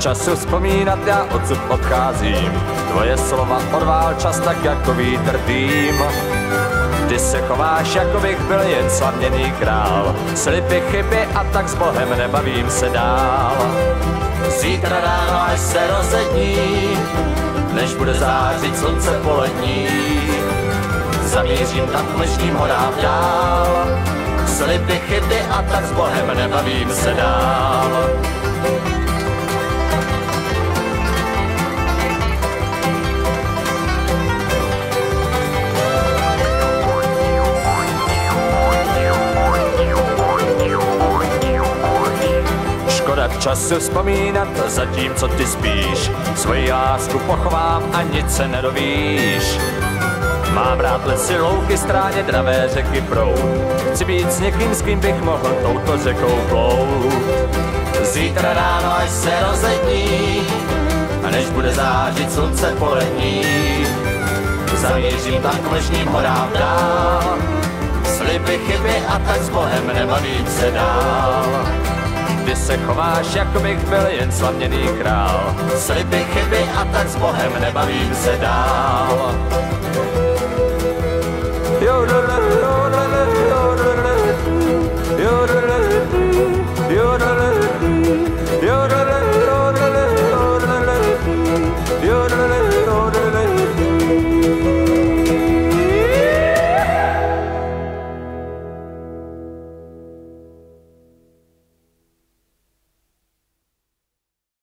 času vzpomínat já odsud odcházím. Tvoje slova odvál čas tak jako vítr dým. Ty se chováš, jako bych byl jen slavněný král. Slipy, chyby a tak s Bohem nebavím se dál. Zítra ráno, až se rozední, než bude zářit slunce polední, zamířím tam k mlžním horám dál. Slipy, chyby a tak s Bohem nebavím se dál. V času vzpomínat, zatímco ty spíš, svoji lásku pochovám a nic se nedovíš. Mám rád lesy, louky, stráně, dravé řeky, proud. Chci být s někým, s kým bych mohl touto řekou plout. Zítra ráno, až se rozední, a než bude zářit slunce polední, zamířím tam k mlžním horám dál. Sliby, chyby a tak s Bohem nebavím se dál. Ty se chováš, jako bych byl jen slavněný král. Sliby, chyby a tak s Bohem nebavím se dál.